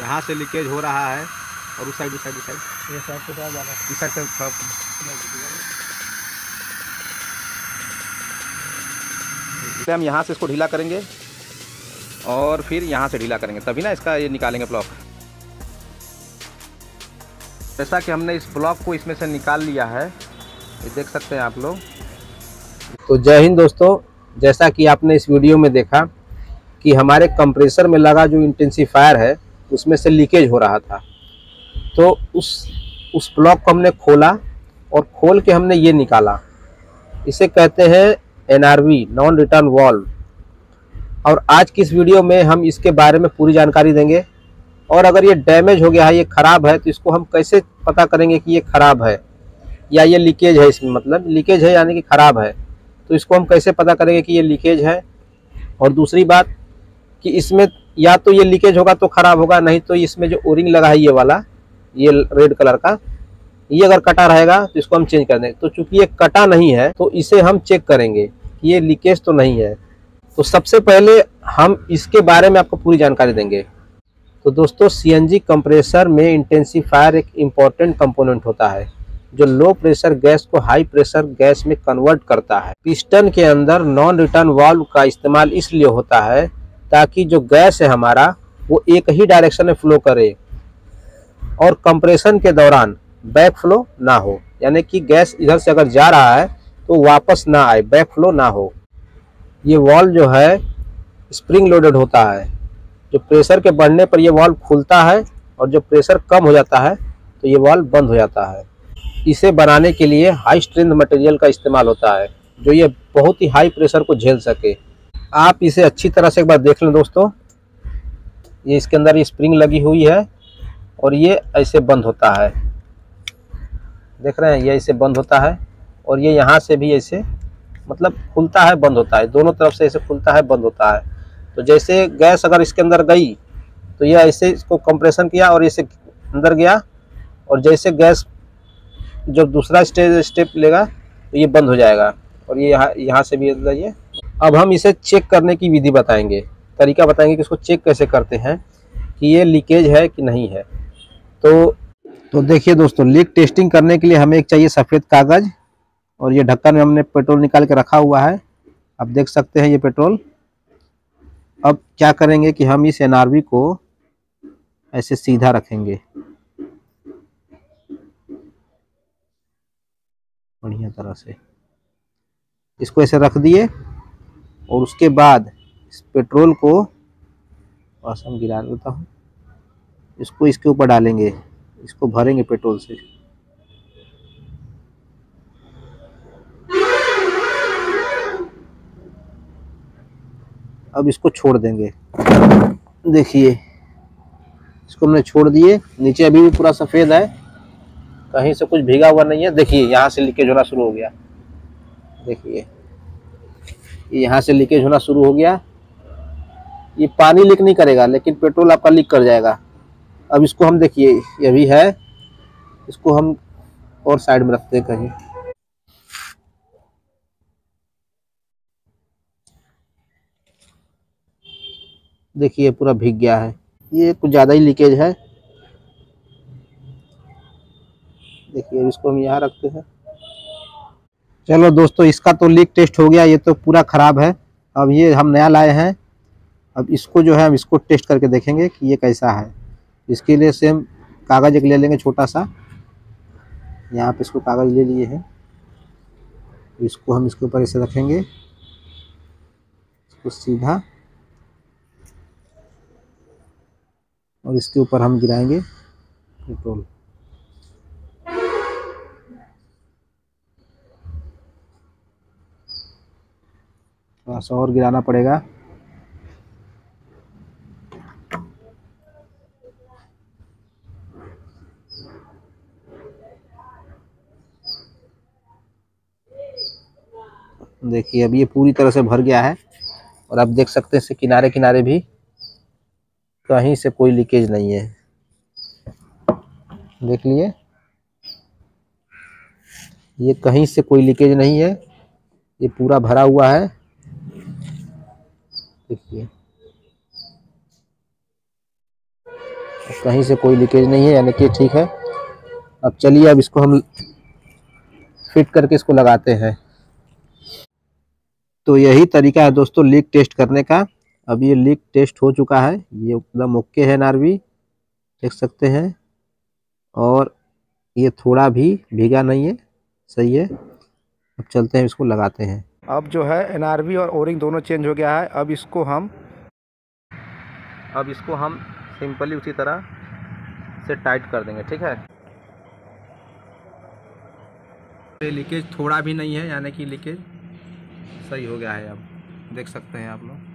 यहाँ से लीकेज हो रहा है और उस साइड ये साइड से थोड़ा ज़्यादा इसलिए हम यहाँ से इसको ढीला करेंगे और फिर यहाँ से ढीला करेंगे तभी ना इसका ये निकालेंगे ब्लॉक। जैसा कि हमने इस ब्लॉक को इसमें से निकाल लिया है, ये देख सकते हैं आप लोग। तो जय हिंद दोस्तों, जैसा कि आपने इस वीडियो में देखा कि हमारे कंप्रेसर में लगा जो इंटेंसीफायर है उसमें से लीकेज हो रहा था, तो उस ब्लॉक को हमने खोला और खोल के हमने ये निकाला। इसे कहते हैं NRV, नॉन रिटर्न वॉल्व। और आज की इस वीडियो में हम इसके बारे में पूरी जानकारी देंगे, और अगर ये डैमेज हो गया है, ये ख़राब है, तो इसको हम कैसे पता करेंगे कि ये ख़राब है या ये लीकेज है। इसमें मतलब लीकेज है यानी कि ख़राब है, तो इसको हम कैसे पता करेंगे कि ये लीकेज है। और दूसरी बात कि इसमें या तो ये लीकेज होगा तो ख़राब होगा, नहीं तो इसमें जो ओ-रिंग लगा है ये वाला, ये रेड कलर का, ये अगर कटा रहेगा तो इसको हम चेंज कर देंगे। तो चूंकि ये कटा नहीं है तो इसे हम चेक करेंगे कि ये लीकेज तो नहीं है। तो सबसे पहले हम इसके बारे में आपको पूरी जानकारी देंगे। तो दोस्तों, CNG कंप्रेसर में इंटेंसीफायर एक इम्पॉर्टेंट कंपोनेंट होता है जो लो प्रेशर गैस को हाई प्रेशर गैस में कन्वर्ट करता है। पिस्टन के अंदर नॉन रिटर्न वाल्व का इस्तेमाल इसलिए होता है ताकि जो गैस है हमारा वो एक ही डायरेक्शन में फ्लो करे और कंप्रेशन के दौरान बैक फ्लो ना हो, यानी कि गैस इधर से अगर जा रहा है तो वापस ना आए, बैक फ्लो ना हो। ये वाल्व जो है स्प्रिंग लोडेड होता है, जो प्रेशर के बढ़ने पर ये वाल्व खुलता है और जब प्रेशर कम हो जाता है तो ये वाल्व बंद हो जाता है। इसे बनाने के लिए हाई स्ट्रेंथ मटेरियल का इस्तेमाल होता है जो ये बहुत ही हाई प्रेशर को झेल सके। आप इसे अच्छी तरह से एक बार देख लें दोस्तों, ये इसके अंदर ये स्प्रिंग लगी हुई है और ये ऐसे बंद होता है, देख रहे हैं, ये ऐसे बंद होता है और ये यहाँ से भी ऐसे मतलब खुलता है बंद होता है, दोनों तरफ से ऐसे खुलता है बंद होता है। तो जैसे गैस अगर इसके अंदर गई तो ये ऐसे इसको कंप्रेशन किया और ऐसे अंदर गया, और जैसे गैस जब दूसरा स्टेप लेगा तो ये बंद हो जाएगा और ये यहाँ से भी अंदर ये। अब हम इसे चेक करने की विधि बताएंगे, तरीका बताएंगे कि इसको चेक कैसे करते हैं कि ये लीकेज है कि नहीं है। तो देखिए दोस्तों, लीक टेस्टिंग करने के लिए हमें एक चाहिए सफ़ेद कागज़, और ये ढक्कन में हमने पेट्रोल निकाल के रखा हुआ है, आप देख सकते हैं ये पेट्रोल। अब क्या करेंगे कि हम इस NRV को ऐसे सीधा रखेंगे, बढ़िया तरह से इसको ऐसे रख दिए, और उसके बाद इस पेट्रोल को वासम गिरा देता हूँ, इसको इसके ऊपर डालेंगे, इसको भरेंगे पेट्रोल से। अब इसको छोड़ देंगे, देखिए इसको हमने छोड़ दिए, नीचे अभी भी पूरा सफ़ेद है, कहीं से कुछ भीगा हुआ नहीं है। देखिए यहाँ से लीकेज होना शुरू हो गया, देखिए यहाँ से लीकेज होना शुरू हो गया। ये पानी लीक नहीं करेगा लेकिन पेट्रोल आपका लीक कर जाएगा। अब इसको हम देखिए ये भी है, इसको हम और साइड में रखते हैं कहीं। देखिए पूरा भीग गया है, ये कुछ ज़्यादा ही लीकेज है। देखिए इसको हम यहाँ रखते हैं। चलो दोस्तों, इसका तो लीक टेस्ट हो गया, ये तो पूरा ख़राब है। अब ये हम नया लाए हैं, अब इसको जो है हम इसको टेस्ट करके देखेंगे कि ये कैसा है। इसके लिए सेम कागज़ एक ले लेंगे छोटा सा, यहाँ पे इसको कागज़ ले लिए हैं, इसको हम इसके ऊपर ऐसे रखेंगे, इसको सीधा, और इसके ऊपर हम गिराएंगे पेट्रोल। थोड़ा सा और गिराना पड़ेगा। देखिए अब ये पूरी तरह से भर गया है, और आप देख सकते हैं इसे किनारे किनारे भी कहीं से कोई लीकेज नहीं है, देख लिए, ये कहीं से कोई लीकेज नहीं है, ये पूरा भरा हुआ है। देखिए कहीं से कोई लीकेज नहीं है, यानी कि ठीक है। अब चलिए अब इसको हम फिट करके इसको लगाते हैं। तो यही तरीका है दोस्तों लीक टेस्ट करने का। अब ये लीक टेस्ट हो चुका है, ये एकदम ओके है नारवी, देख सकते हैं, और ये थोड़ा भी भीगा नहीं है, सही है। अब चलते हैं इसको लगाते हैं। अब जो है एनआरवी और ओ-रिंग दोनों चेंज हो गया है। अब इसको हम सिंपली उसी तरह से टाइट कर देंगे, ठीक है। लीकेज थोड़ा भी नहीं है, यानी कि लीकेज सही हो गया है, अब देख सकते हैं आप लोग।